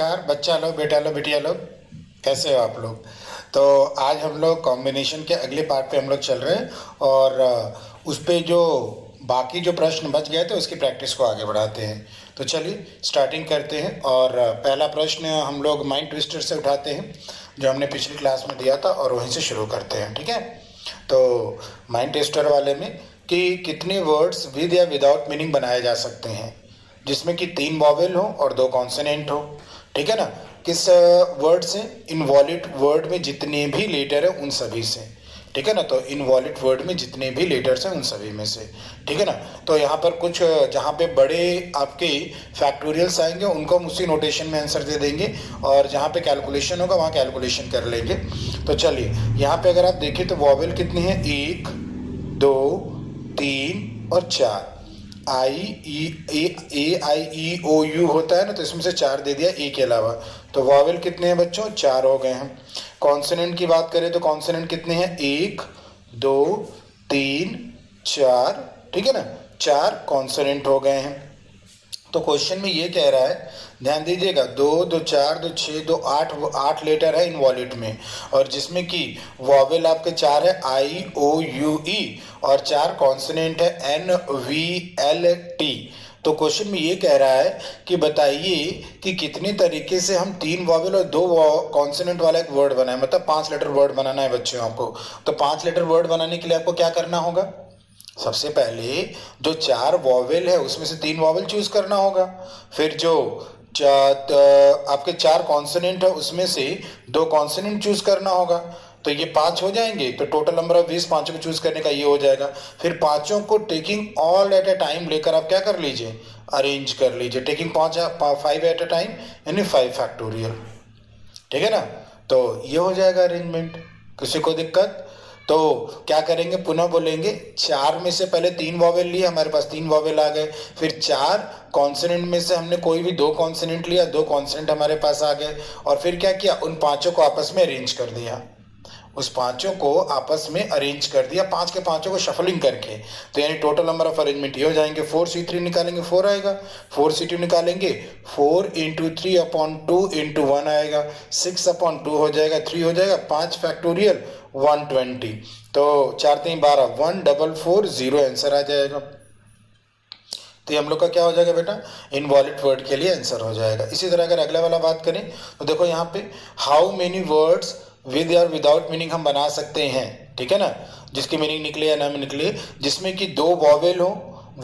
नमस्कार बच्चा लोग, बेटा लोग, बेटिया लोग, कैसे हो आप लोग। तो आज हम लोग कॉम्बिनेशन के अगले पार्ट पे हम लोग चल रहे हैं और उस पे जो बाकी जो प्रश्न बच गए थे उसकी प्रैक्टिस को आगे बढ़ाते हैं। तो चलिए स्टार्टिंग करते हैं। और पहला प्रश्न हम लोग माइंड ट्विस्टर से उठाते हैं जो हमने पिछली क्लास में दिया था और वहीं से शुरू करते हैं, ठीक है। तो माइंड ट्विस्टर वाले में कि कितने वर्ड्स विद या विदाउट मीनिंग बनाए जा सकते हैं जिसमें कि 3 वॉवेल हो और 2 कॉन्सोनेंट हो, ठीक है ना। किस वर्ड से? इनवॉल्यूट वर्ड में जितने भी लेटर है उन सभी से, ठीक है ना। तो इनवॉल्यूट वर्ड में जितने भी लेटर्स हैं उन सभी में से, ठीक है ना। तो यहाँ पर कुछ जहाँ पे बड़े आपके फैक्टोरियल्स आएंगे उनको हम उसी नोटेशन में आंसर दे देंगे और जहाँ पे कैलकुलेशन होगा वहाँ कैलकुलेशन कर लेंगे। तो चलिए यहाँ पे अगर आप देखें तो वॉवेल कितनी है? 1 2 3 और 4। I E I E O U होता है ना, तो इसमें से 4 दे दिया E के अलावा। तो वॉवेल कितने हैं बच्चों? 4 हो गए हैं। कॉन्सोनेंट की बात करें तो कॉन्सोनेंट कितने हैं? 1 2 3 4, ठीक है ना। 4 कॉन्सोनेंट हो गए हैं। तो क्वेश्चन में ये कह रहा है, ध्यान दीजिएगा, 2 2 4 2 6 2 8 लेटर है इनवॉल्यूट में और जिसमें कि वॉवेल आपके 4 है I O U E और 4 कॉन्सोनेंट है N V L T। तो क्वेश्चन में ये कह रहा है कि बताइए कि कितने तरीके से हम 3 वॉवेल और 2 कॉन्सोनेंट वाला एक वर्ड बनाए, मतलब 5 लेटर वर्ड बनाना है बच्चों आपको। तो 5 लेटर वर्ड बनाने के लिए आपको क्या करना होगा? सबसे पहले जो 4 वॉवेल है उसमें से 3 वॉवेल चूज करना होगा, फिर जो आपके 4 कॉन्सोनेंट है उसमें से 2 कॉन्सोनेंट चूज करना होगा। तो ये 5 हो जाएंगे। तो टोटल नंबर ऑफ 20 पाँचों को चूज करने का ये हो जाएगा। फिर पाँचों को taking all at a time लेकर आप क्या कर लीजिए? अरेंज कर लीजिए। टेकिंग 5 एट अ टाइम यानी 5 फैक्टोरियल, ठीक है ना। तो ये हो जाएगा अरेंजमेंट। किसी को दिक्कत? तो क्या करेंगे? पुनः बोलेंगे 4 में से पहले 3 वॉवेल लिए, हमारे पास 3 वॉवेल आ गए। फिर 4 कॉन्सोनेंट में से हमने कोई भी 2 कॉन्सोनेंट लिया, 2 कॉन्सोनेंट हमारे पास आ गए। और फिर क्या किया? उन 5 को आपस में अरेंज कर दिया, उस 5 को आपस में अरेंज कर दिया, 5 के 5 को शफलिंग करके। तो यानी टोटल नंबर ऑफ अरेंजमेंट ये हो जाएंगे। 4 C3 निकालेंगे 4 आएगा, 4 C2 निकालेंगे 4 × 3 / 2 × 1 आएगा, 6 / 2 हो जाएगा, 3 हो जाएगा, 5 फैक्टोरियल 120। तो 4 3 12, 1 डबल 4 0 आंसर आ जाएगा। तो ये हम लोग का क्या हो जाएगा बेटा? इनवॉल्यूट वर्ड के लिए आंसर हो जाएगा। इसी तरह अगर अगला वाला बात करें तो देखो यहाँ पे हाउ मेनी वर्ड्स विद या विदाउट मीनिंग हम बना सकते हैं, ठीक है ना, जिसकी मीनिंग निकले या ना निकले, जिसमें कि 2 वॉवेल हो।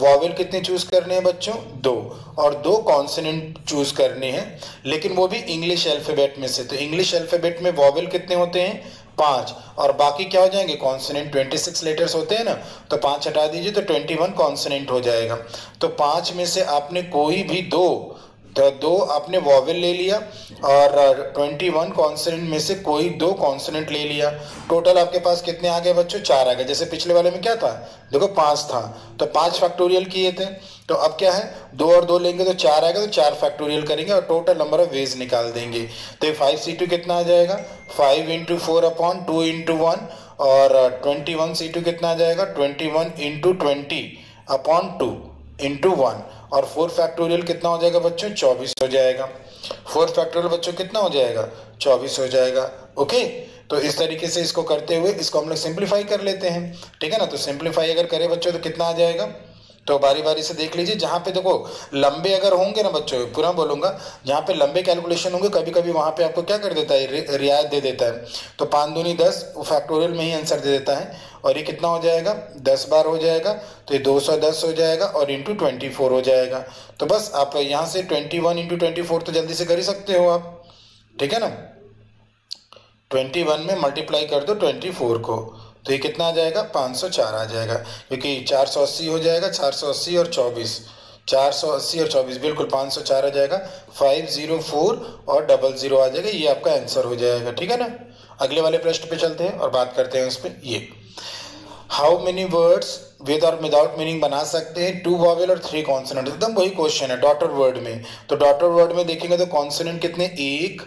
वॉवेल कितने चूज करने हैं बच्चों? 2, और 2 कॉन्सोनेंट चूज करने हैं, लेकिन वो भी इंग्लिश अल्फाबेट में से। तो इंग्लिश अल्फाबेट में वॉवेल कितने होते हैं? 5, और बाकी क्या हो जाएंगे? कॉन्सोनेंट। 26 लेटर्स होते हैं ना, तो 5 हटा दीजिए तो 21 कॉन्सोनेंट हो जाएगा। तो 5 में से आपने कोई भी 2 आपने वॉवेल ले लिया और 21 कॉन्सोनेंट में से कोई 2 कॉन्सोनेंट ले लिया। टोटल आपके पास कितने आ गए बच्चों? 4 आ गए। जैसे पिछले वाले में क्या था देखो, 5 था, तो 5 फैक्टोरियल किए थे। तो अब क्या है, 2 और 2 लेंगे तो 4 आएगा, तो 4 फैक्टोरियल करेंगे और टोटल नंबर ऑफ वेज निकाल देंगे। तो ये 5 C2 कितना आ जाएगा? 5 × 4 / 2 × 1, और 21 C2 कितना आ जाएगा? 21 × 20 / 2 × 1, और 4 फैक्टोरियल कितना हो जाएगा बच्चों? 24 हो जाएगा। 4 फैक्टोरियल बच्चों कितना हो जाएगा? 24 हो जाएगा। ओके, तो इस तरीके से इसको करते हुए इसको हम लोग सिंप्लीफाई कर लेते हैं, ठीक है ना। तो सिंप्लीफाई अगर करें बच्चों तो कितना आ जाएगा? तो बारी बारी से देख लीजिए। जहाँ पे देखो लंबे अगर होंगे ना बच्चों, पूरा बोलूँगा, जहाँ पे लंबे कैलकुलेशन होंगे कभी कभी वहाँ पे आपको क्या कर देता है? रियायत दे देता है। तो 5 दूनी 10 फैक्टोरियल में ही आंसर दे देता है। और ये कितना हो जाएगा? 10 बार हो जाएगा, तो ये 210 हो जाएगा और इंटू 24 हो जाएगा। तो बस आप यहाँ से 21 × 24 तो जल्दी से कर ही सकते हो आप, ठीक है ना। 21 में मल्टीप्लाई कर दो 24 को, तो ये कितना आ जाएगा? 504 आ जाएगा, क्योंकि 480 हो जाएगा, 480 और 24, 480 और 24 बिल्कुल 504 आ जाएगा। 504 और 00 आ जाएगा, ये आपका आंसर हो जाएगा, ठीक है ना। अगले वाले प्रश्न पे चलते हैं और बात करते हैं उस पर। ये हाउ मेनी वर्ड्स विद और विदाउट मीनिंग बना सकते हैं 2 वॉवेल और 3 कॉन्सोनेंट। एकदम वही क्वेश्चन है डॉटर वर्ड में। तो डॉटर वर्ड में देखेंगे तो कॉन्सोनेंट कितने? 1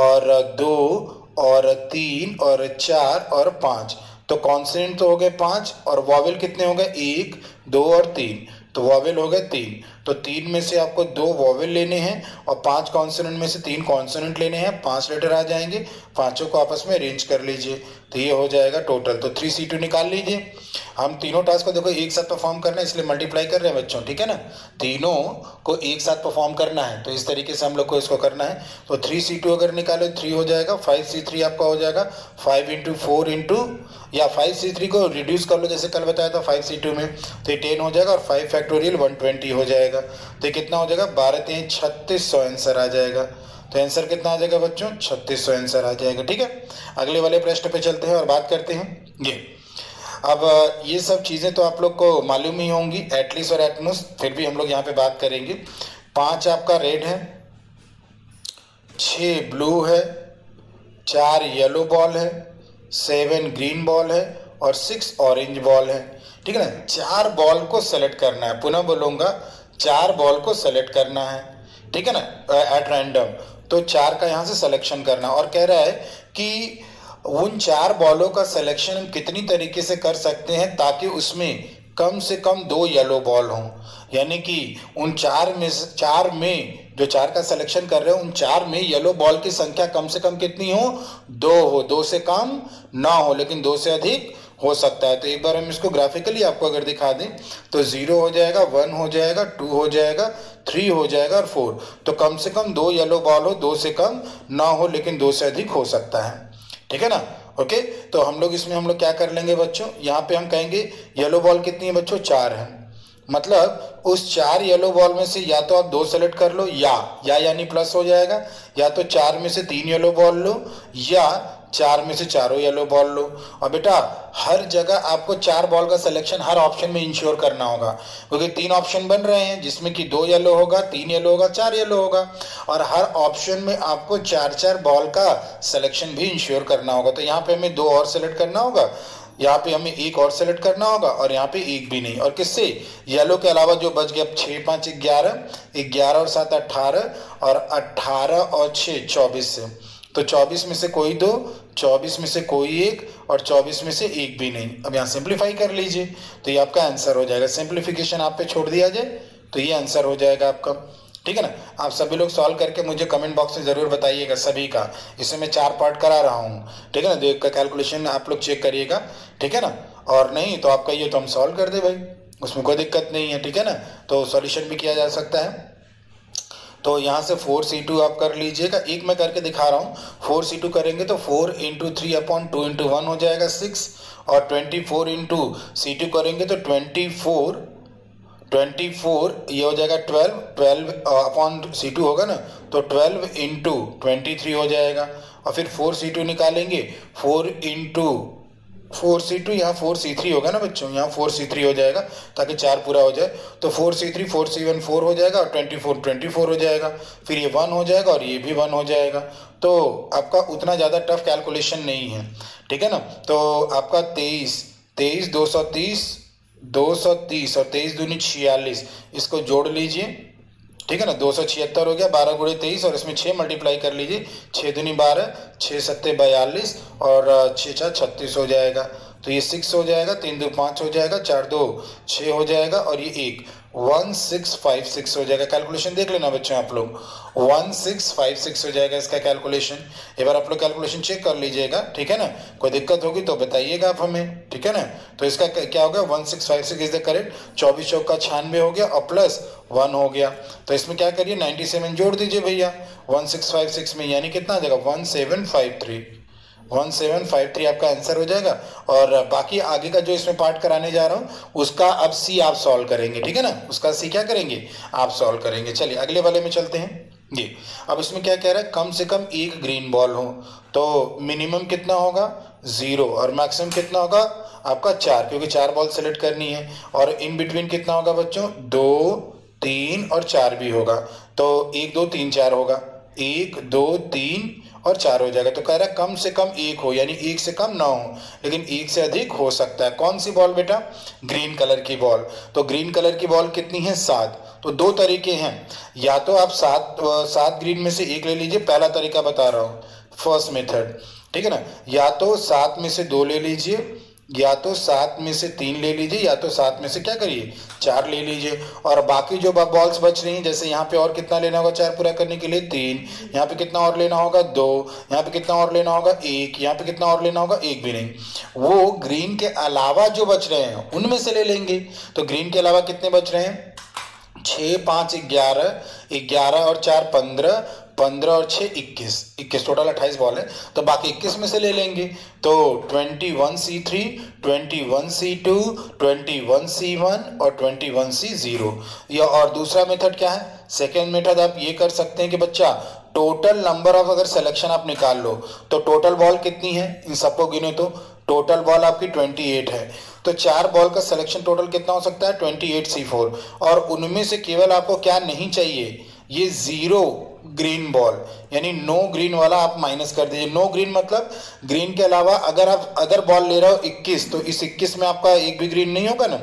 और 2 और 3 और 4 और 5। तो कॉन्सोनेंट तो हो गए 5 और वॉवेल कितने हो गए? 1 2 और 3, तो वॉवेल हो गए 3। तो तीन में से आपको 2 वॉवेल लेने हैं और 5 कॉन्सोनेंट में से 3 कॉन्सोनेंट लेने हैं, 5 लेटर आ जाएंगे, पांचों को आपस में अरेंज कर लीजिए तो ये हो जाएगा टोटल। तो 3C2 निकाल लीजिए। हम तीनों टास्क को देखो एक साथ परफॉर्म करना है इसलिए मल्टीप्लाई कर रहे हैं बच्चों, ठीक है ना, तीनों को एक साथ परफॉर्म करना है तो इस तरीके से हम लोग को इसको करना है। तो 3C2 अगर निकालो 3 हो जाएगा, 5C3 आपका हो जाएगा 5 × 4 इंटू, या 5C3 को रिड्यूस कर लो जैसे कल बताया था 5C2 में, तो ये 10 हो जाएगा और 5 फैक्टोरियल 120 हो जाएगा। तो कितना हो जाएगा 12×3 = 3600 आंसर आ जाएगा। तो आंसर कितना आ जाएगा बच्चों 3600 आंसर आ जाएगा। ठीक है, अगले वाले प्रश्न पे चलते हैं और बात करते हैं ये। अब ये सब चीज़ें तो आप लोग को मालूम ही होंगी एटलीस्ट और एटमोस्ट, फिर भी हम लोग यहाँ पे बात करेंगे। 5 आपका रेड है, 6 ब्लू है, 4 येलो बॉल है, 7 ग्रीन बॉल है और 6 ऑरेंज बॉल है। ठीक है ना, 4 बॉल को सेलेक्ट करना है, पुनः बोलूँगा 4 बॉल को सेलेक्ट करना है, ठीक है ना, एट रैंडम। तो 4 का यहाँ से सिलेक्शन करना, और कह रहा है कि उन 4 बॉलों का सिलेक्शन हम कितनी तरीके से कर सकते हैं ताकि उसमें कम से कम 2 येलो बॉल हों, यानी कि उन 4 में जो 4 का सिलेक्शन कर रहे हो उन 4 में येलो बॉल की संख्या कम से कम कितनी हो 2 हो, 2 से कम ना हो लेकिन 2 से अधिक हो सकता है। तो एक बार हम इसको ग्राफिकली आपको अगर दिखा दें तो 0 हो जाएगा, 1 हो जाएगा, 2 हो जाएगा, 3 हो जाएगा और 4। तो कम से कम 2 येलो बॉल हो, 2 से कम ना हो लेकिन 2 से अधिक हो सकता है, ठीक है ना। ओके, तो हम लोग इसमें हम लोग क्या कर लेंगे बच्चों, यहाँ पे हम कहेंगे येलो बॉल कितनी है बच्चों 4 है, मतलब उस 4 येलो बॉल में से या तो आप 2 सेलेक्ट कर लो, या यानी प्लस हो जाएगा, या तो 4 में से 3 येलो बॉल लो या 4 में से 4 येलो बॉल लो। और बेटा हर जगह आपको 4 बॉल का सिलेक्शन हर ऑप्शन में इंश्योर करना होगा, क्योंकि 3 ऑप्शन बन रहे हैं जिसमें कि 2 येलो होगा, 3 येलो होगा, 4 येलो होगा, और हर ऑप्शन में आपको 4-4 बॉल का सिलेक्शन भी इंश्योर करना होगा। तो यहाँ पे हमें 2 और सेलेक्ट करना होगा, यहाँ पे हमें 1 और सेलेक्ट करना होगा और यहाँ पे 1 भी नहीं, और किससे येलो के अलावा जो बच गया 6, 5, 11 और 7 18 और 18 और 6 24 से, तो 24 में से कोई 2, 24 में से कोई 1 और 24 में से 1 भी नहीं। अब यहाँ सिंप्लीफाई कर लीजिए तो ये आपका आंसर हो जाएगा, सिंप्लीफिकेशन आप पे छोड़ दिया जाए तो ये आंसर हो जाएगा आपका, ठीक है ना। आप सभी लोग सॉल्व करके मुझे कमेंट बॉक्स में ज़रूर बताइएगा सभी का, इसे मैं 4 पार्ट करा रहा हूँ, ठीक है ना, देख का कैलकुलेशन आप लोग चेक करिएगा, ठीक है ना। और नहीं तो आप कहिए तो हम सॉल्व कर दे भाई, उसमें कोई दिक्कत नहीं है, ठीक है ना, तो सॉल्यूशन भी किया जा सकता है। तो यहाँ से 4C2 आप कर लीजिएगा, एक मैं करके दिखा रहा हूँ। 4C2 करेंगे तो 4 × 3 / 2 × 1 हो जाएगा 6, और 24 × C2 करेंगे तो 24 ये हो जाएगा 12 / C2 होगा ना, तो 12 × 23 हो जाएगा। और फिर 4C2 निकालेंगे 4 × 4C2, यहाँ 4C3 होगा ना बच्चों, यहाँ 4C3 हो जाएगा ताकि 4 पूरा हो जाए, तो 4C3, 4C1, 4 हो जाएगा और 24, 24 हो जाएगा, फिर ये 1 हो जाएगा और ये भी 1 हो जाएगा। तो आपका उतना ज़्यादा टफ कैलकुलेशन नहीं है, ठीक है ना। तो आपका 23, 230 और 23 दूनी 46, इसको जोड़ लीजिए, ठीक है ना, 276 हो गया, 12 × 23 और इसमें 6 मल्टीप्लाई कर लीजिए, 6 दूनी 12, 6 सत्ते 42 और 6 4 36 हो जाएगा। तो ये 6 हो जाएगा, 3 2 5 हो जाएगा, 4 2 6 हो जाएगा और ये 1 1656 हो जाएगा। कैलकुलेशन देख लेना बच्चों आप लोग, 1656 हो जाएगा इसका कैलकुलेशन। एक बार आप लोग कैलकुलेशन चेक कर लीजिएगा, ठीक है ना, कोई दिक्कत होगी तो बताइएगा आप हमें, ठीक है ना। तो इसका क्या हो गया 1656 इज द करेक्ट, 24 × 4 = 96 हो गया और प्लस 1 हो गया। तो इसमें क्या करिए 97 जोड़ दीजिए भैया 1656 में, यानी कितना आ जाएगा 1753 आपका आंसर हो जाएगा। और बाकी आगे का जो इसमें पार्ट कराने जा रहा हूँ उसका अब C आप सॉल्व करेंगे, ठीक है ना, उसका C क्या करेंगे आप सॉल्व करेंगे। चलिए अगले वाले में चलते हैं जी। अब इसमें क्या कह रहा है कम से कम 1 ग्रीन बॉल हो, तो मिनिमम कितना होगा 0 और मैक्सिमम कितना होगा आपका 4, क्योंकि 4 बॉल सेलेक्ट करनी है, और इन बिटवीन कितना होगा बच्चों 2, 3 और 4 भी होगा, तो 1, 2, 3, 4 होगा, 1, 2, 3 और 4 हो जाएगा। तो कह रहा है कम से कम 1 हो, यानी 1 से कम ना हो लेकिन 1 से अधिक हो सकता है। कौन सी बॉल बेटा ग्रीन कलर की बॉल, तो ग्रीन कलर की बॉल कितनी है 7। तो 2 तरीके हैं, या तो आप 7 ग्रीन में से 1 ले लीजिए, पहला तरीका बता रहा हूँ फर्स्ट मेथड, ठीक है ना, या तो 7 में से 2 ले लीजिए या तो 7 में से 3 ले लीजिए, या तो 7 में से क्या करिए 4 ले लीजिए, और बाकी जो बॉल्स बच रही हैं, जैसे यहाँ पे और कितना लेना होगा 4 पूरा करने के लिए 3, यहाँ पे कितना और लेना होगा 2, यहाँ पे कितना और लेना होगा 1, यहाँ पे कितना और लेना होगा 1 भी नहीं, वो ग्रीन के अलावा जो बच रहे हैं उनमें से ले लेंगे। तो ग्रीन के अलावा कितने बच रहे हैं 6, 5, 11, 11 और 4, 15, 15 और 6, 21, 21 टोटल 28 बॉल है, तो बाकी 21 में से ले लेंगे। तो 21C3, 21C2, 21C1 और 21C0 या, और दूसरा मेथड क्या है, सेकेंड मेथड आप ये कर सकते हैं कि बच्चा टोटल नंबर ऑफ अगर सिलेक्शन आप निकाल लो तो टोटल बॉल कितनी है इन सबको गिने तो टोटल बॉल आपकी 28 है, तो 4 बॉल का सिलेक्शन टोटल कितना हो सकता है 28C4, और उनमें से केवल आपको क्या नहीं चाहिए ये 0 ग्रीन बॉल, यानी नो ग्रीन वाला आप माइनस कर दीजिए। नो ग्रीन मतलब ग्रीन के अलावा अगर आप अदर बॉल ले रहे हो 21, तो इस 21 में आपका एक भी ग्रीन नहीं होगा ना,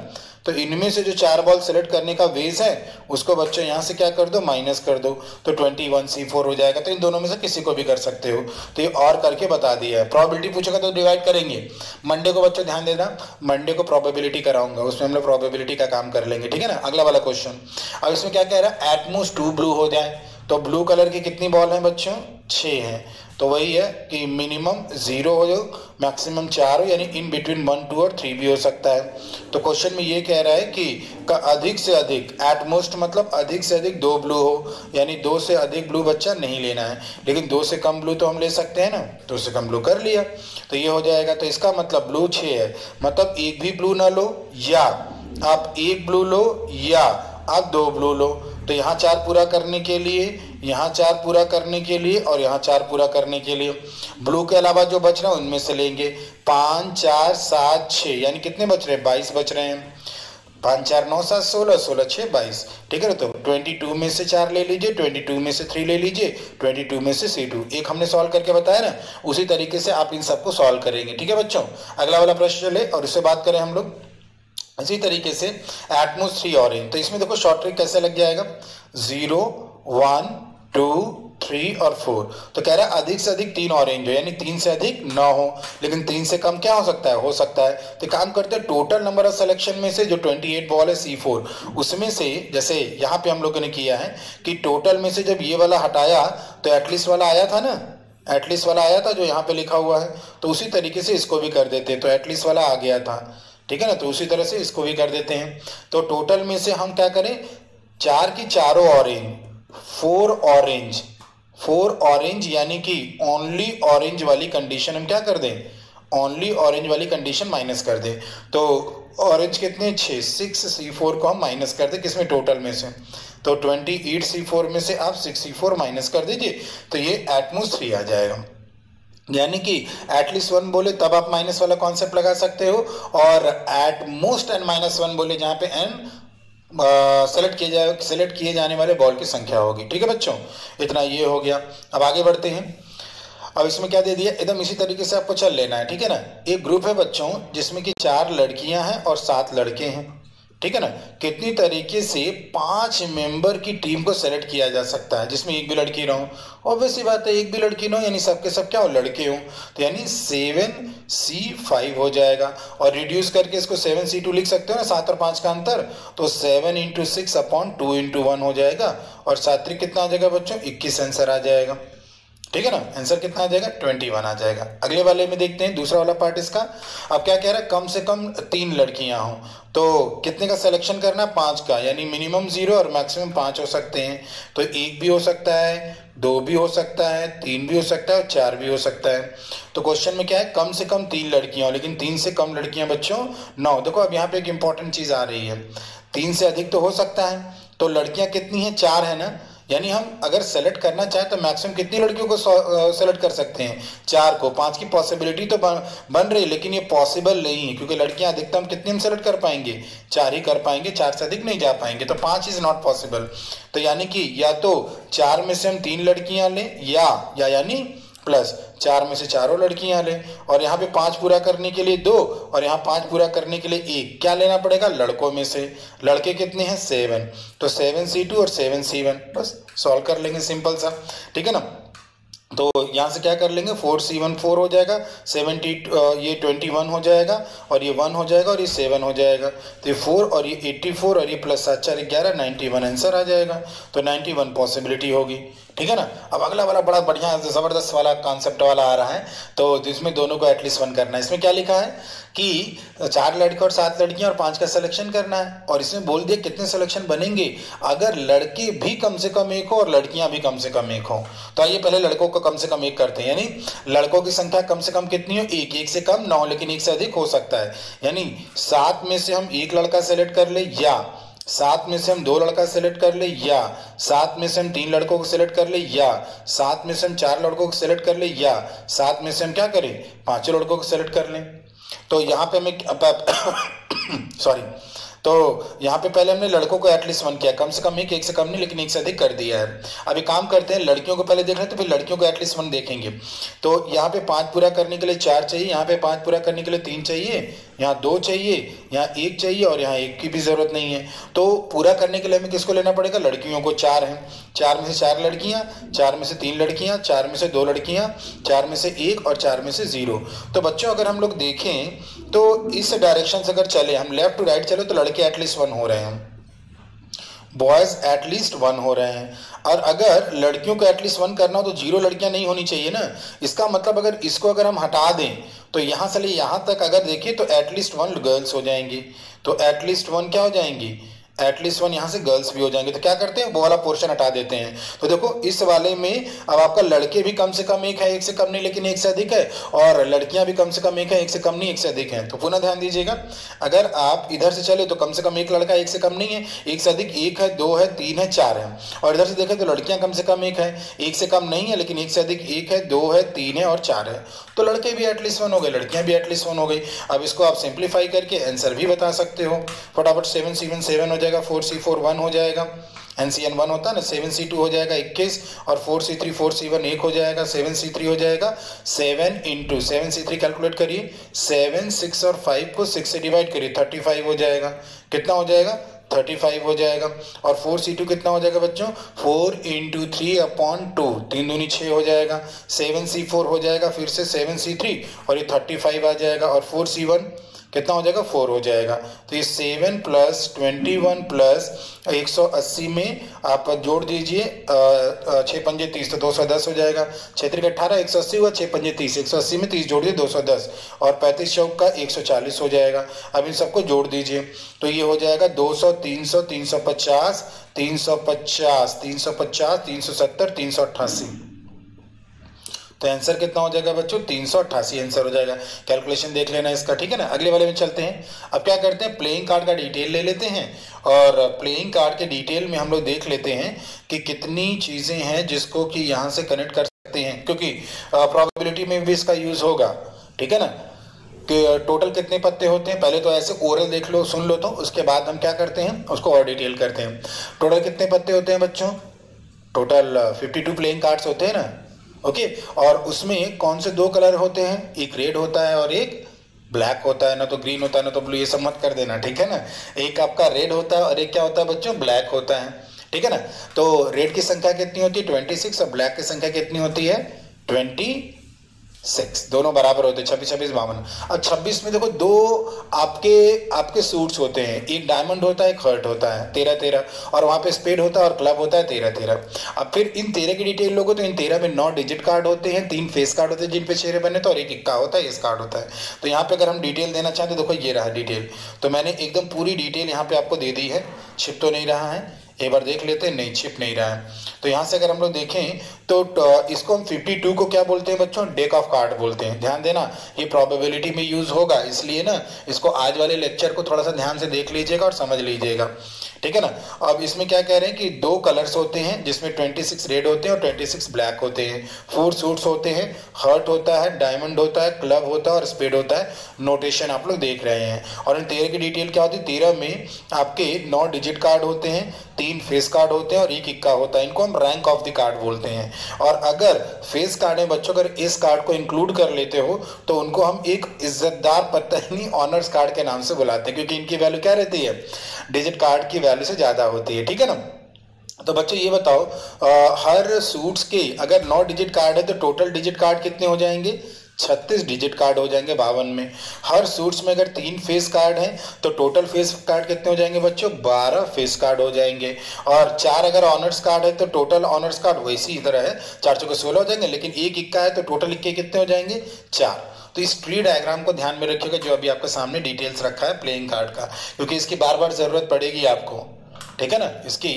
तो इनमें से जो 4 बॉल सेलेक्ट करने का वेज है उसको बच्चों यहाँ से क्या कर दो माइनस कर दो, तो 21C4 हो जाएगा। तो इन दोनों में से किसी को भी कर सकते हो। तो ये और करके बता दिया है। प्रोबेबिलिटी पूछेगा तो डिवाइड करेंगे। मंडे को बच्चों ध्यान देना, मंडे को प्रोबेबिलिटी कराऊंगा, उसमें हम लोग प्रोबेबिलिटी का काम कर लेंगे, ठीक है ना। अगला वाला क्वेश्चन, अब इसमें क्या कह रहा है एटमोस्ट 2 ब्लू हो जाए, तो ब्लू कलर की कितनी बॉल हैं बच्चों 6 हैं, तो वही है कि मिनिमम 0 हो, मैक्सिमम 4 हो, यानी इन बिटवीन 1, 2 और 3 भी हो सकता है। तो क्वेश्चन में ये कह रहा है कि अधिक से अधिक, एटमोस्ट मतलब अधिक से अधिक 2 ब्लू हो, यानी 2 से अधिक ब्लू बच्चा नहीं लेना है, लेकिन 2 से कम ब्लू तो हम ले सकते हैं ना, 2 से कम ब्लू कर लिया तो ये हो जाएगा। तो इसका मतलब ब्लू 6 है, मतलब एक भी ब्लू ना लो, या आप 1 ब्लू लो, या आप 2 ब्लू लो। तो यहाँ 4 पूरा करने के लिए, यहाँ 4 पूरा करने के लिए, और यहाँ 4 पूरा करने के लिए ब्लू के अलावा जो बच रहे हैं उनमें से लेंगे। 5, 4, 7, 6 यानी कितने बच रहे हैं 22 बच रहे हैं। 5, 4, 9, 7, 16, 16, 6, 22, ठीक है। तो 22 में से 4 ले लीजिए, 22 में से 3 ले लीजिए, 22 में से C2 एक हमने सॉल्व करके बताया ना, उसी तरीके से आप इन सबको सॉल्व करेंगे, ठीक है बच्चों। अगला वाला प्रश्न चले और उससे बात करें हम लोग। इसी तरीके से एटमोस 3 ऑरेंज, तो इसमें देखो शॉर्ट ट्रिक कैसे लग जाएगा, 0, 1, 2, 3 और 4। तो कह रहा है अधिक से अधिक 3 ऑरेंज हो, यानी 3 से अधिक ना हो, लेकिन 3 से कम क्या हो सकता है, हो सकता है। तो काम करते हैं टोटल नंबर ऑफ सिलेक्शन में से जो 28 बॉल है C4, उसमें से जैसे यहाँ पे हम लोगों ने किया है कि टोटल में से जब ये वाला हटाया तो एटलीस्ट वाला आया था ना, एटलीस्ट वाला आया था जो यहाँ पे लिखा हुआ है, तो उसी तरीके से इसको भी कर देते हैं। तो एटलीस्ट वाला आ गया था, ठीक है ना, तो उसी तरह से इसको भी कर देते हैं। तो टोटल में से हम क्या करें 4 की 4 ऑरेंज, 4 ऑरेंज यानी कि ओनली ऑरेंज वाली कंडीशन हम क्या कर दें, ओनली ऑरेंज वाली कंडीशन माइनस कर दें। तो ऑरेंज कितने 6, 6C4 को हम माइनस कर दें किसमें टोटल में से, तो 28C4 में से आप 6C4 माइनस कर दीजिए, तो ये एटमोस 3 आ जाएगा। यानी कि एटलीस्ट 1 बोले तब आप माइनस वाला कॉन्सेप्ट लगा सकते हो, और एट मोस्ट n-1 बोले जहाँ पे n सेलेक्ट किए जाने वाले बॉल की संख्या होगी, ठीक है बच्चों। इतना ये हो गया। अब आगे बढ़ते हैं। अब इसमें क्या दे दिया, एकदम इसी तरीके से आपको चल लेना है, ठीक है ना। एक ग्रुप है बच्चों जिसमें कि 4 लड़कियाँ हैं और 7 लड़के हैं, ठीक है ना। कितनी तरीके से 5 मेंबर की टीम को सेलेक्ट किया जा सकता है जिसमें एक भी लड़की ना हो, ऑब्वियस सी बात है एक भी लड़की ना हो, यानी सबके सब क्या हो लड़के हों, तो यानी 7C5 हो जाएगा। और रिड्यूस करके इसको 7C2 लिख सकते हो ना, 7 और 5 का अंतर, तो 7 × 6 अपॉन 2 × 1 हो जाएगा, और 7 कितना आ जाएगा बच्चों 21 आंसर आ जाएगा, ठीक है ना। आंसर कितना आ जाएगा 21 आ जाएगा। अगले वाले में देखते हैं दूसरा वाला पार्ट इसका। अब क्या कह रहा है कम से कम 3 लड़कियां हों, तो कितने का सिलेक्शन करना है 5 का, यानी मिनिमम 0 और मैक्सिमम 5 हो सकते हैं। तो 1 भी हो सकता है, 2 भी हो सकता है, 3 भी हो सकता है, और 4 भी हो सकता है। तो क्वेश्चन में क्या है कम से कम 3 लड़कियां हो, लेकिन 3 से कम लड़कियां बच्चों ना हो। देखो अब यहाँ पे एक इंपॉर्टेंट चीज़ आ रही है, 3 से अधिक तो हो सकता है, तो लड़कियाँ कितनी हैं 4 है ना, यानी हम अगर सेलेक्ट करना चाहें तो मैक्सिमम कितनी लड़कियों को सेलेक्ट कर सकते हैं 4 को। 5 की पॉसिबिलिटी तो बन रही है, लेकिन ये पॉसिबल नहीं है क्योंकि लड़कियां अधिकतम कितनी हम सेलेक्ट कर पाएंगे 4 ही कर पाएंगे, 4 से अधिक नहीं जा पाएंगे, तो 5 इज नॉट पॉसिबल। तो यानी कि या तो 4 में से हम 3 लड़कियां लें, या यानी प्लस 4 में से 4 लड़कियां लें, और यहाँ पे 5 पूरा करने के लिए 2 और यहाँ 5 पूरा करने के लिए 1 क्या लेना पड़ेगा लड़कों में से। लड़के कितने हैं 7, तो 7C2 और 7C1 बस सॉल्व कर लेंगे, सिंपल सा, ठीक है ना। तो यहाँ से क्या कर लेंगे, 4C14 हो जाएगा, 70 ये 21 हो जाएगा और ये 1 हो जाएगा और ये 7 हो जाएगा, तो ये 4 और ये 84 और ये प्लस 7 4 11 91 आंसर आ जाएगा। तो 91 पॉसिबिलिटी होगी, ठीक है ना। अब अगला वाला बड़ा बढ़िया ज़बरदस्त वाला कॉन्सेप्ट वाला आ रहा है, तो जिसमें दोनों को एटलीस्ट 1 करना है। इसमें क्या लिखा है कि 4 लड़के और 7 लड़कियाँ और 5 का सिलेक्शन करना है, और इसमें बोल दिया कितने सिलेक्शन बनेंगे अगर लड़के भी कम से कम एक हो और लड़कियाँ भी कम से कम एक हो। तो आइए पहले लड़कों को कम से कम एक करते हैं, यानी लड़कों की संख्या कम से कम कितनी हो, एक, एक से कम ना हो लेकिन एक से अधिक हो सकता है। यानी 7 में से हम 1 लड़का सेलेक्ट कर ले, या 7 में से हम 2 लड़का सेलेक्ट कर ले, या 7 में से हम 3 लड़कों को सेलेक्ट कर ले, या 7 में से हम 4 लड़कों को सेलेक्ट कर ले, या 7 में से हम क्या करें 5 लड़कों को सेलेक्ट कर लें। तो यहाँ पे हमें सॉरी, तो यहाँ पे पहले हमने लड़कों को एटलीस्ट 1 किया, कम से कम एक, एक से कम नहीं लेकिन एक से अधिक कर दिया है। अभी काम करते हैं, लड़कियों को पहले देख रहे हैं तो फिर लड़कियों को एटलीस्ट 1 देखेंगे। तो यहाँ पे 5 पूरा करने के लिए 4 चाहिए, यहाँ पे 5 पूरा करने के लिए 3 चाहिए, यहाँ 2 चाहिए, यहाँ 1 चाहिए और यहाँ 1 की भी ज़रूरत नहीं है। तो पूरा करने के लिए हमें किसको लेना पड़ेगा, लड़कियों को। 4 हैं, 4 में से 4 लड़कियाँ, 4 में से 3 लड़कियाँ, 4 में से 2 लड़कियाँ, 4 में से 1 और 4 में से 0। तो बच्चों अगर हम लोग देखें तो इस डायरेक्शन से अगर चले हम, लेफ्ट टू राइट चले, तो लड़के एटलीस्ट 1 हो रहे हैं, बॉयज़ एटलीस्ट 1 हो रहे हैं। और अगर लड़कियों को एटलीस्ट 1 करना हो तो 0 लड़कियां नहीं होनी चाहिए ना। इसका मतलब अगर इसको अगर हम हटा दें तो यहाँ से ले यहाँ तक अगर देखिए तो एटलीस्ट 1 गर्ल्स हो जाएंगी, तो एटलीस्ट 1 क्या हो जाएंगी, एटलीस्ट 1 यहाँ से गर्ल्स भी हो जाएंगे। तो क्या करते हैं, वो वाला पोर्शन हटा देते हैं। तो देखो इस वाले में अब आपका लड़के भी कम से कम एक है, एक से कम नहीं लेकिन एक से अधिक है, और लड़कियाँ भी कम से कम एक है, एक से कम नहीं एक से अधिक है। तो पुनः ध्यान दीजिएगा, अगर आप इधर से चले तो कम से कम एक लड़का एक से कम नहीं है, एक से अधिक 1 है, 2 है, 3 है, 4 है। और इधर से देखें तो लड़कियाँ कम से कम एक है, एक से कम नहीं है लेकिन एक से अधिक 1 है, 2 है, 3 है और 4 है। तो लड़के भी एटलीस्ट 1 हो गए, लड़कियाँ भी एटलीस्ट 1 हो गई। अब इसको आप सिंप्लीफाई करके आंसर भी बता सकते हो फटाफट। 7 7 7 हो जाएगा, 4C41 हो जाएगा, NCN1 होता है ना, 7C2 हो जाएगा 21 और 4C3 4C1 1 हो जाएगा, 7C3 हो जाएगा 7 इंटू 7C3 कैलकुलेट करिए, 7 6 और 5 को 6 से डिवाइड करिए, 35 हो जाएगा। कितना हो जाएगा, 35 हो जाएगा। और 4C2 कितना हो जाएगा बच्चों, 4 इंटू 3 अपॉन 2, 3 दूनी 6 हो जाएगा, 7C4 हो जाएगा, फिर से 7C3 और ये 35 आ जाएगा। और 4C1 कितना हो जाएगा, 4 हो जाएगा। तो ये 7 प्लस 21 प्लस 180 में आप जोड़ दीजिए, 6 पंजे 30 तो 210 हो जाएगा, 6 3 18 180 हुआ, 6 पंजे 30, 180 में 30 जोड़िए 210 और 35 चौक का 140 हो जाएगा। अब इन सबको जोड़ दीजिए तो ये हो जाएगा 200 300 350 350 350 370 388। तो आंसर कितना हो जाएगा बच्चों, 388 आंसर हो जाएगा। कैलकुलेशन देख लेना इसका, ठीक है ना। अगले वाले में चलते हैं। अब क्या करते हैं, प्लेइंग कार्ड का डिटेल ले लेते हैं, और प्लेइंग कार्ड के डिटेल में हम लोग देख लेते हैं कि कितनी चीज़ें हैं जिसको कि यहाँ से कनेक्ट कर सकते हैं, क्योंकि प्रोबेबिलिटी में भी इसका यूज़ होगा, ठीक है ना। कि टोटल कितने पत्ते होते हैं, पहले तो ऐसे ओरल देख लो, सुन लो, तो उसके बाद हम क्या करते हैं उसको और डिटेल करते हैं। टोटल कितने पत्ते होते हैं बच्चों, टोटल 52 प्लेइंग कार्ड्स होते हैं ना, ओके। और उसमें कौन से 2 कलर होते हैं, एक रेड होता है और एक ब्लैक होता है, ना तो ग्रीन होता है ना तो ब्लू, ये सब मत कर देना, ठीक है ना। एक आपका रेड होता है और एक क्या होता है बच्चों, ब्लैक होता है, ठीक है ना। तो रेड की संख्या कितनी होती है 26 और ब्लैक की संख्या कितनी होती है 26, दोनों बराबर होते हैं 26 26 52। अब 26 में देखो 2 आपके सूट्स होते हैं, एक डायमंड होता है एक हर्ट होता है 13 13, और वहाँ पे स्पेड होता है और क्लब होता है 13 13। अब फिर इन 13 की डिटेल लोगों, तो इन 13 में 9 डिजिट कार्ड होते हैं, 3 फेस कार्ड होते हैं जिन पे चेहरे बने तो, और एक इक्का होता है, इस कार्ड होता है। तो यहाँ पे अगर हम डिटेल देना चाहते तो देखो ये रहा डिटेल, तो मैंने एकदम पूरी डिटेल यहाँ पे आपको दे दी है। छिप तो नहीं रहा है, एक बार देख लेते हैं, नहीं छिप नहीं रहा है। तो यहाँ से अगर हम लोग देखें तो इसको हम 52 को क्या बोलते हैं बच्चों, डेक ऑफ कार्ड बोलते हैं। ध्यान देना ये प्रोबेबिलिटी में यूज़ होगा, इसलिए ना इसको आज वाले लेक्चर को थोड़ा सा ध्यान से देख लीजिएगा और समझ लीजिएगा, ठीक है ना। अब इसमें क्या कह रहे हैं कि 2 कलर्स होते हैं जिसमें 26 रेड होते हैं और 26 ब्लैक होते हैं, 4 सूट्स होते हैं, हर्ट होता है, डायमंड होता है, क्लब होता है और स्पेड होता है। नोटेशन आप लोग देख रहे हैं। और इन 13 की डिटेल क्या होती है, 13 में आपके 9 डिजिट कार्ड होते हैं, 3 फेस कार्ड होते हैं और एक इक्का होता है, इनको हम रैंक ऑफ द कार्ड बोलते हैं। और अगर फेस कार्ड में बच्चों अगर इस कार्ड को इंक्लूड कर लेते हो तो उनको हम एक इज्जतदार पता ही नहीं ऑनर्स कार्ड के नाम से बुलाते हैं, क्योंकि इनकी वैल्यू क्या रहती है, डिजिट कार्ड की वैल्यू से ज़्यादा होती है, ठीक है ना। तो बच्चों ये बताओ हर सूट्स के अगर 9 डिजिट कार्ड है तो टोटल डिजिट कार्ड कितने हो जाएंगे? 36 डिजिट कार्ड हो जाएंगे 52 में। हर सूट्स में अगर 3 फेस कार्ड हैं तो टोटल फेस कार्ड कितने हो जाएंगे बच्चों? 12 फेस कार्ड हो जाएंगे। और 4 अगर ऑनर्स कार्ड है तो टोटल ऑनर्स कार्ड वैसी इधर है 4 चौके 16 हो जाएंगे, लेकिन एक इक्का है तो टोटल इक्के कितने हो जाएंगे? 4। तो इस ट्री डायग्राम को ध्यान में रखिएगा जो अभी आपके सामने डिटेल्स रखा है प्लेइंग कार्ड का, क्योंकि इसकी बार बार ज़रूरत पड़ेगी आपको, ठीक है ना, इसकी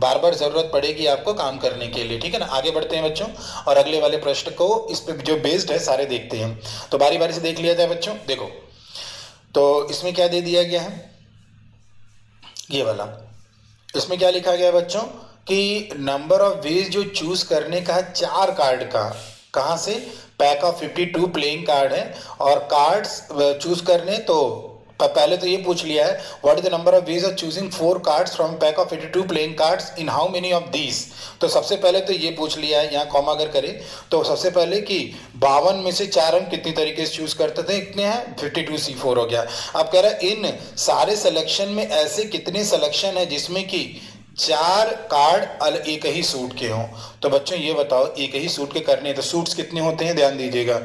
बार बार ज़रूरत पड़ेगी आपको काम करने के लिए, ठीक है ना। आगे बढ़ते हैं बच्चों और अगले वाले प्रश्न को इस पे जो बेस्ड है सारे देखते हैं, तो बारी बारी से देख लिया जाए बच्चों। देखो तो इसमें क्या दे दिया गया है, ये वाला, इसमें क्या लिखा गया है बच्चों कि नंबर ऑफ वेज जो चूज करने का है 4 कार्ड का, कहाँ से? पैक ऑफ 52 प्लेइंग कार्ड है और कार्ड्स चूज करने, तो पहले तो ये पूछ लिया है what is the number of ways of choosing 4 cards from pack of 52 playing cards in how many of these. तो सबसे पहले तो ये पूछ लिया है, यहाँ कॉमा अगर करें तो सबसे पहले कि 52 में से 4 हम कितनी तरीके से चूज करते थे, कितने हैं? 52C4 हो गया। अब कह रहा है इन सारे सिलेक्शन में ऐसे कितने सिलेक्शन है जिसमें कि 4 कार्ड एक ही सूट के हों। तो बच्चों ये बताओ एक ही सूट के करने हैं तो सूट्स कितने होते हैं? ध्यान दीजिएगा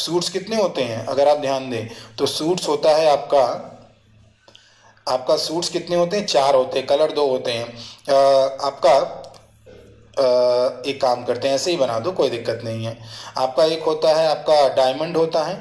सूट्स कितने होते हैं, अगर आप ध्यान दें तो सूट्स होता है आपका सूट्स कितने होते हैं? 4 होते हैं, कलर 2 होते हैं। एक काम करते हैं ऐसे ही बना दो, कोई दिक्कत नहीं है। आपका एक होता है आपका डायमंड होता है,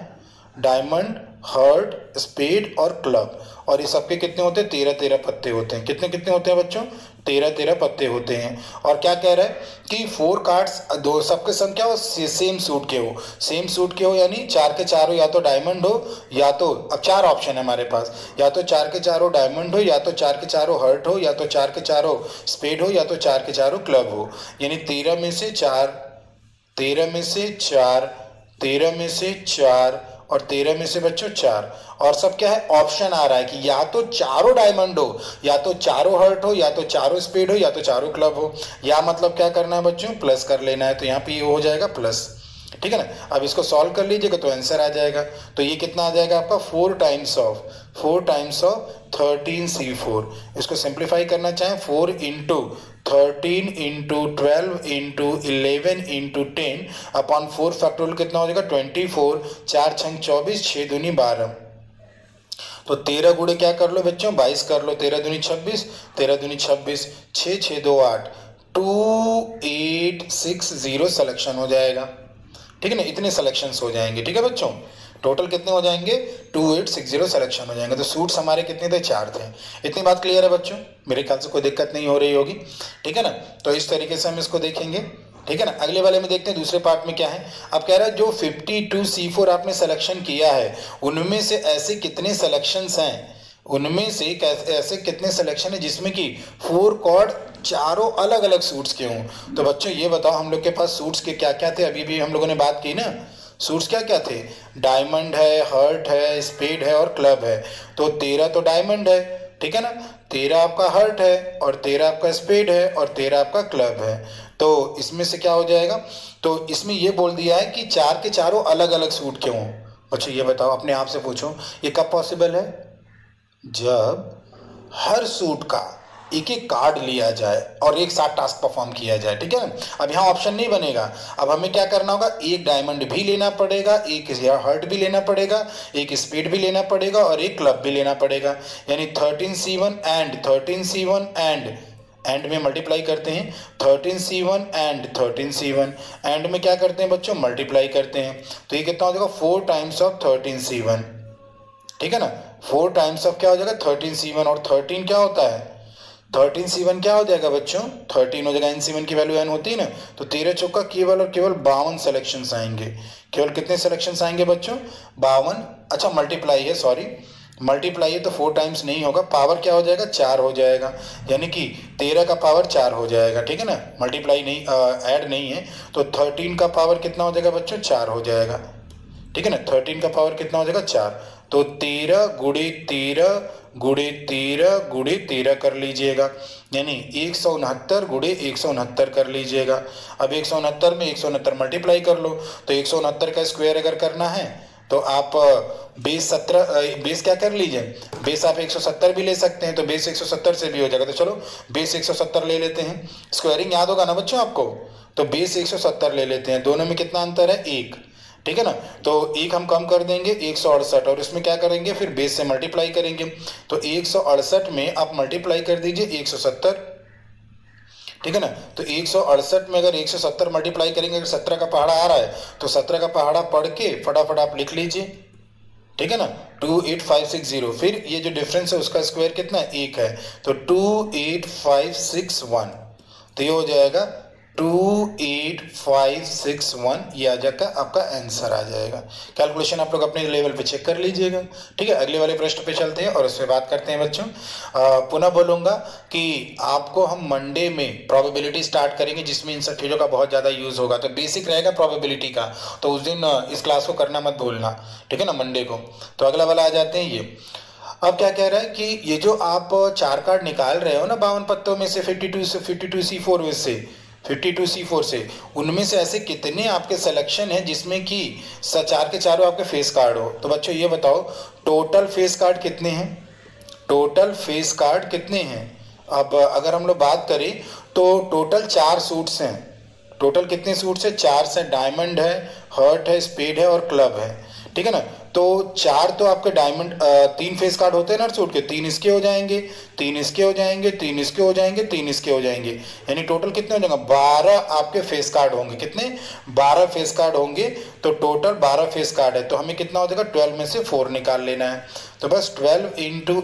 डायमंड, हर्ट, स्पेड और क्लब, और ये सबके कितने होते हैं? 13-13 पत्ते होते हैं। कितने कितने होते हैं बच्चों? 13-13 पत्ते होते हैं। और क्या कह रहा है कि 4 कार्ड्स दो सबके संग क्या हो? सेम सूट के हो, सेम सूट के हो, यानी 4 के 4 हो, या तो डायमंड हो या तो, अब 4 ऑप्शन है हमारे पास, या तो 4 के 4 हो डायमंड हो, या तो 4 के 4 हो हर्ट हो, या तो 4 के 4 हो स्पेड हो, या तो 4 के 4 हो क्लब हो। यानी 13 में से 4 और 13 में से बच्चों 4, और सब क्या है? ऑप्शन आ रहा है कि या तो 4 डायमंड हो, या तो 4 हर्ट हो, या तो 4 स्पीड हो, या तो 4 क्लब हो। या मतलब क्या करना है बच्चों? प्लस कर लेना है, तो यहाँ पे ये हो जाएगा प्लस, ठीक है ना। अब इसको सॉल्व कर लीजिएगा तो आंसर आ जाएगा। तो ये कितना आ जाएगा आपका? 4 टाइम्स ऑफ 13C4। इसको सिंप्लीफाई करना चाहें 4 × 13 × 12 × 11 × 10 अपॉन 4 फैक्टोरियल कितना हो जाएगा? 24, 4 × 6 = 24, 6 दूनी 12। तो 13 गुणे क्या कर लो बच्चों? 22 कर लो, 13 दूनी 26, 6×6 = 2, 8, 2860 सिलेक्शन हो जाएगा, ठीक है ना। इतने सिलेक्शंस हो जाएंगे, ठीक है बच्चों। टोटल कितने हो जाएंगे? 2860 सिलेक्शन हो जाएंगे। तो सूट्स हमारे कितने थे? 4 थे। इतनी बात क्लियर है बच्चों, मेरे ख्याल से कोई दिक्कत नहीं हो रही होगी, ठीक है ना। तो इस तरीके से हम इसको देखेंगे, ठीक है ना। अगले वाले में देखते हैं दूसरे पार्ट में क्या है। अब कह रहा है जो 52C4 आपने सिलेक्शन किया है उनमें से ऐसे कितने सिलेक्शंस हैं, उनमें से ऐसे कितने सिलेक्शन है जिसमें कि 4 कॉर्ड 4 अलग अलग सूट्स के हों। तो बच्चों ये बताओ हम लोग के पास सूट्स के क्या क्या थे, अभी भी हम लोगों ने बात की ना, सूट्स क्या क्या थे? डायमंड है, हर्ट है, स्पेड है और क्लब है। तो 13 तो डायमंड है, ठीक है ना, 13 आपका हर्ट है, और 13 आपका स्पेड है, और 13 आपका क्लब है। तो इसमें से क्या हो जाएगा? तो इसमें ये बोल दिया है कि 4 के 4 अलग अलग सूट के हों। बच्चों ये बताओ अपने आप से पूछो ये कब पॉसिबल है? जब हर सूट का एक एक कार्ड लिया जाए और एक साथ टास्क परफॉर्म किया जाए, ठीक है ना। अब यहाँ ऑप्शन नहीं बनेगा, अब हमें क्या करना होगा? एक डायमंड भी लेना पड़ेगा, एक हर्ट भी लेना पड़ेगा, एक स्पीड भी लेना पड़ेगा और एक क्लब भी लेना पड़ेगा। यानी 13C1 एंड में मल्टीप्लाई करते हैं, 13C1 एंड 13C1 एंड में क्या करते हैं बच्चों? मल्टीप्लाई करते हैं। तो ये कितना हो जाएगा? 4 टाइम्स ऑफ 13C1, ठीक है ना। 4 टाइम्स ऑफ क्या हो जाएगा? 13C1, और 13 क्या होता है? 13C1 क्या हो जाएगा बच्चों? 13 हो जाएगा, N C1 की वैल्यू N होती है ना। तो 13 चौका केवल और केवल 52 सेलेक्शंस आएंगे, केवल कितने सेलेक्शंस आएंगे बच्चों? 52। अच्छा मल्टीप्लाई है, सॉरी मल्टीप्लाई है तो 4 टाइम्स नहीं होगा, पावर क्या हो जाएगा? 4 हो जाएगा, यानी कि 13 का पावर 4 हो जाएगा, ठीक है ना। मल्टीप्लाई नहीं, ऐड नहीं है, तो 13 का पावर कितना हो जाएगा बच्चों? 4 हो जाएगा, ठीक है ना। 13 का पावर कितना हो जाएगा? 4। तो 13 × 13 × 13 × 13 कर लीजिएगा, यानी 169 × 169 कर लीजिएगा। अब 169 में 169 मल्टीप्लाई कर लो, तो 169 का स्क्वायर अगर करना है तो आप बेस 17 बेस क्या कर लीजिए, बेस आप 170 भी ले सकते हैं, तो बेस 170 से भी हो जाएगा। तो चलो बेस 170 ले लेते हैं। स्क्वायरिंग याद होगा ना बच्चों आपको, तो बेस 170 ले लेते हैं। दोनों में कितना अंतर है, एक, ठीक है ना। तो एक हम कम कर देंगे 168, और इसमें क्या करेंगे फिर बेस से मल्टीप्लाई करेंगे। तो 168 में आप मल्टीप्लाई कर दीजिए 170, ठीक है ना। तो 168 में अगर 170 मल्टीप्लाई करेंगे, अगर 17 का पहाड़ा आ रहा है तो 17 का पहाड़ा पढ़ के फटाफट आप लिख लीजिए, ठीक है ना, 28560। फिर ये जो डिफरेंस है उसका स्क्वायर कितना है, एक है, तो 28561। तो ये हो जाएगा 28561, ये आ जाएगा आपका आंसर आ जाएगा। कैलकुलेशन आप लोग अपने लेवल पे चेक कर लीजिएगा, ठीक है। अगले वाले प्रश्न पे चलते हैं और उस पर बात करते हैं बच्चों। पुनः बोलूँगा कि आपको हम मंडे में प्रोबेबिलिटी स्टार्ट करेंगे, जिसमें इन सब चीज़ों का बहुत ज़्यादा यूज़ होगा। तो बेसिक रहेगा प्रोबेबिलिटी का, तो उस दिन इस क्लास को करना मत भूलना, ठीक है ना, मंडे को। तो अगला वाला आ जाते हैं ये। अब क्या कह रहा है कि ये जो आप चार कार्ड निकाल रहे हो ना 52 पत्तों में से, 52 C4 में से, 52 C4 से, उनमें से ऐसे कितने आपके सिलेक्शन है जिसमें कि चार के चारों आपके फेस कार्ड हो। तो बच्चों ये बताओ टोटल फेस कार्ड कितने हैं, टोटल फेस कार्ड कितने हैं। अब अगर हम लोग बात करें तो टोटल 4 सूट्स हैं। टोटल कितने सूट्स हैं, 4 से, डायमंड है, हर्ट है, स्पेड है और क्लब है, ठीक है ना। तो 4 तो आपके डायमंड 3 फेस कार्ड होते हैं ना सूट के, 3 इसके हो जाएंगे, 3 इसके हो जाएंगे, 3 इसके हो जाएंगे, 3 इसके हो जाएंगे, यानी टोटल कितने हो जाएंगे, 12 आपके फेस कार्ड होंगे। कितने, 12 फेस कार्ड होंगे। तो टोटल 12 फेस कार्ड है, तो हमें कितना हो जाएगा, 12 में से 4 निकाल लेना है। तो बस 12 × 11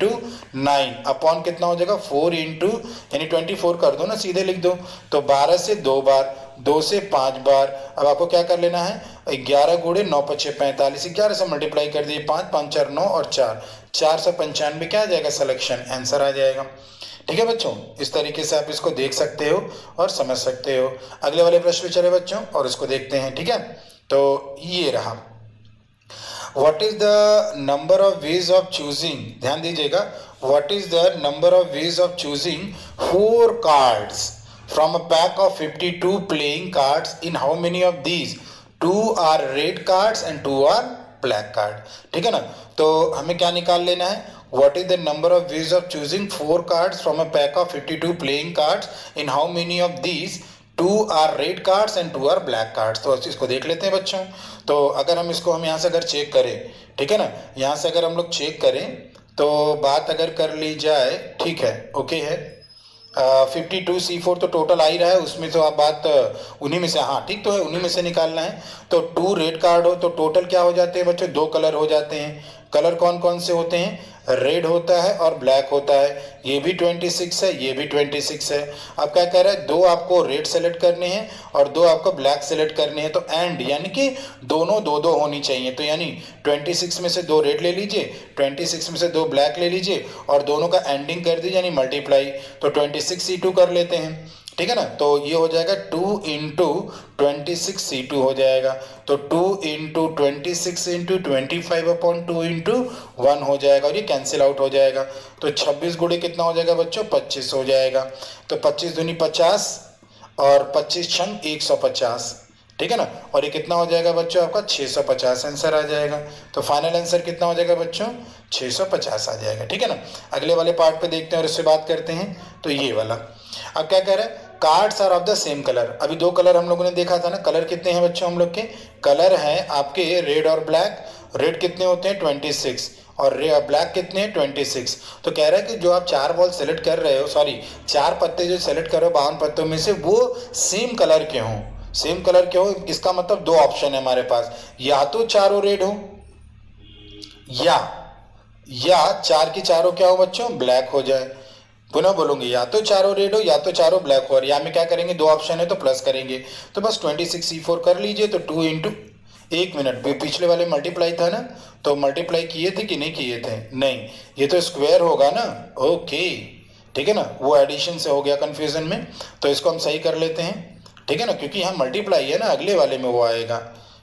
× 10 × 9 अपॉन कितना हो जाएगा, 4 × यानी 24 कर दो ना, सीधे लिख दो। तो 12 से 2 बार, 2 से 5 बार। अब आपको क्या कर लेना है, 11 × 9 × 5 = 45, 11 से मल्टीप्लाई कर दिए, 5 5 4 9 और 4, 495 क्या आ जाएगा सिलेक्शन, आंसर आ जाएगा, ठीक है बच्चों। इस तरीके से आप इसको देख सकते हो और समझ सकते हो। अगले वाले प्रश्न पे चले बच्चों और इसको देखते हैं, ठीक है। तो ये रहा, what is the number of ways of choosing, ध्यान दीजिएगा, what is the number of ways of choosing 4 cards from a pack of 52 playing cards, in how many of these 2 are red cards and 2 are black card, ठीक है ना। तो हमें क्या निकाल लेना है, what is the number of ways of choosing 4 cards from a pack of 52 playing cards, in how many of these 2 are red cards and 2 are black cards. तो इसको देख लेते हैं बच्चों। तो अगर हम इसको यहाँ से अगर चेक करें, ठीक है ना, यहाँ से अगर हम लोग चेक करें तो बात अगर कर ली जाए, ठीक है, ओके है। 52 C4 तो टोटल आ ही रहा है, उसमें तो आप बात उन्हीं में से, हाँ ठीक तो है, उन्हीं में से निकालना है। तो 2 रेड कार्ड हो तो टोटल क्या हो जाते हैं बच्चों, 2 कलर हो जाते हैं। कलर कौन कौन से होते हैं, रेड होता है और ब्लैक होता है। ये भी 26 है, ये भी 26 है। अब क्या कह रहा है, 2 आपको रेड सेलेक्ट करने हैं और 2 आपको ब्लैक सेलेक्ट करने हैं। तो एंड यानी कि दोनों 2-2 होनी चाहिए। तो यानी 26 में से 2 रेड ले लीजिए, 26 में से 2 ब्लैक ले लीजिए और दोनों का एंडिंग कर दीजिए, यानी मल्टीप्लाई। तो 26 C2 कर लेते हैं, ठीक है ना। तो ये हो जाएगा 2 × 26 C2 हो जाएगा। तो 2 × 26 × 25/2 × 1 हो जाएगा और ये कैंसिल आउट हो जाएगा। तो 26 × कितना हो जाएगा बच्चों, 25 हो जाएगा। तो 25 दूनी 50 और 25 छंग 150, ठीक है ना। और ये कितना हो जाएगा बच्चों आपका, 650 आंसर आ जाएगा। तो फाइनल आंसर कितना हो जाएगा बच्चों, 650 आ जाएगा, ठीक है ना। अगले वाले पार्ट पे देखते हैं और इससे बात करते हैं। तो ये वाला अब क्या कह रहा है, cards are of the same colour. अभी 2 कलर हम लोगों ने देखा था ना, कलर कितने हैं बच्चों हम लोग के, कलर हैं आपके रेड और ब्लैक। रेड कितने होते हैं, 26 और ब्लैक कितने हैं, 26। तो कह रहा है कि जो आप 4 बॉल सेलेक्ट कर रहे हो, सॉरी 4 पत्ते जो सेलेक्ट कर रहे हो 52 पत्तों में से, वो सेम कलर के हों। सेम कलर के हो इसका मतलब 2 ऑप्शन है हमारे पास, या तो चारों रेड हो या 4 की 4 क्या हो बच्चों, ब्लैक हो जाए। पुनः बोलूंगी, या तो 4 रेड हो या तो 4 ब्लैक हो, और या में क्या करेंगे, 2 ऑप्शन है तो प्लस करेंगे। तो बस 26 C4 कर लीजिए। तो 2 ×, एक मिनट, पिछले वाले मल्टीप्लाई था ना, तो मल्टीप्लाई किए थे कि नहीं किए थे, नहीं, ये तो स्क्वायर होगा ना, ओके, ठीक है ना, वो एडिशन से हो गया कन्फ्यूजन में। तो इसको हम सही कर लेते हैं, ठीक है ना, क्योंकि यहाँ मल्टीप्लाई है ना, अगले वाले में वो आएगा,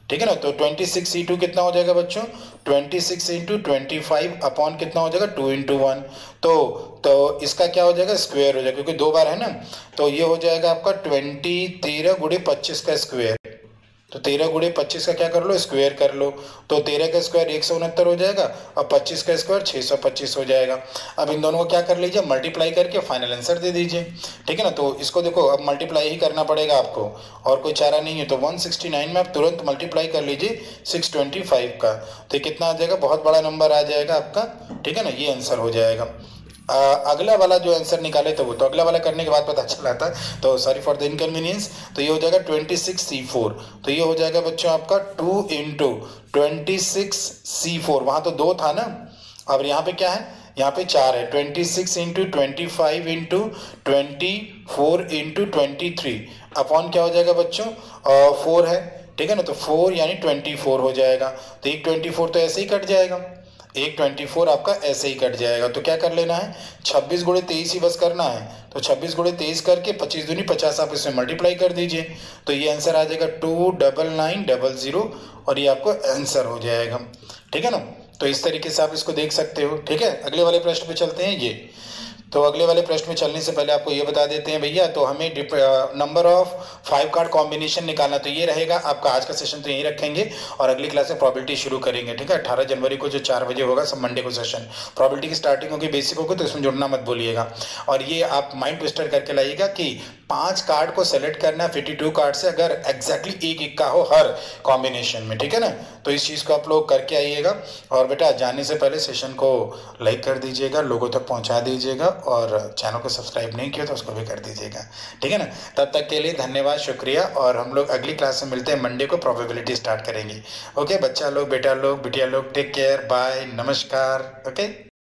ठीक है ना। तो 26 C2 कितना हो जाएगा बच्चों, 26 × 25/2 कितना हो जाएगा, 2 × 1। तो इसका क्या हो जाएगा, स्क्वायर हो जाएगा, क्योंकि 2 बार है ना। तो ये हो जाएगा आपका 20 13 × 25 का स्क्वायर, तो 13 गुणे 25 का क्या कर लो, स्क्वायर कर लो। तो 13 का स्क्वायर 169 हो जाएगा और 25 का स्क्वायर 625 हो जाएगा। अब इन दोनों को क्या कर लीजिए, मल्टीप्लाई करके फाइनल आंसर दे दीजिए। ठीक है ना, तो इसको देखो अब मल्टीप्लाई ही करना पड़ेगा आपको, और कोई चारा नहीं है। तो 169 में आप तुरंत मल्टीप्लाई कर लीजिए 625 का, तो कितना आ जाएगा, बहुत बड़ा नंबर आ जाएगा आपका। ठीक है ना, ये आंसर हो जाएगा। अगला वाला जो आंसर निकाले तो वो, तो अगला वाला करने के बाद पता चला था, तो सॉरी फॉर द इनकन्वीनियंस। तो ये हो जाएगा 26C4, तो ये हो जाएगा बच्चों आपका 2 × 26C4। वहाँ तो 2 था ना, अब यहाँ पे क्या है, यहाँ पे 4 है। 26 × 25 × 24 × 23 अपॉन क्या हो जाएगा बच्चों, 4 है। ठीक है ना, तो 4 यानी 24 हो जाएगा। तो एक 24 तो ऐसे ही कट जाएगा, एक 24 आपका ऐसे ही कट जाएगा। तो क्या कर लेना है, 26 × 23 ही बस करना है। तो 26 × 23 करके 25 दूनी 50 आप इसमें मल्टीप्लाई कर दीजिए। तो ये आंसर आ जाएगा 299,000 और ये आपको आंसर हो जाएगा। ठीक है ना, तो इस तरीके से आप इसको देख सकते हो। ठीक है, अगले वाले प्रश्न पे चलते हैं। ये तो अगले वाले प्रश्न में चलने से पहले आपको ये बता देते हैं भैया, तो हमें नंबर ऑफ 5 कार्ड कॉम्बिनेशन निकालना, तो ये रहेगा आपका आज का सेशन, तो यही रखेंगे और अगली क्लास में प्रॉबिलिटी शुरू करेंगे। ठीक है, 18 जनवरी को जो 4 बजे होगा, सब मंडे को सेशन, प्रॉबिलिटी की स्टार्टिंग होगी, बेसिक होगी, तो इसमें जुड़ना मत भूलिएगा। और ये आप माइंड ट्विस्टर करके लाइएगा कि 5 कार्ड को सेलेक्ट करना है 52 कार्ड से, अगर एग्जैक्टली एक का हो हर कॉम्बिनेशन में। ठीक है ना, तो इस चीज़ को आप लोग करके आइएगा। और बेटा जाने से पहले सेशन को लाइक कर दीजिएगा, लोगों तक पहुँचा दीजिएगा, और चैनल को सब्सक्राइब नहीं किया तो उसको भी कर दीजिएगा। ठीक है ना, तब तक के लिए धन्यवाद, शुक्रिया। और हम लोग अगली क्लास में मिलते हैं, मंडे को प्रोबेबिलिटी स्टार्ट करेंगे। ओके बच्चा लोग, बेटा लोग, बिटिया लोग, टेक केयर, बाय, नमस्कार। ओके।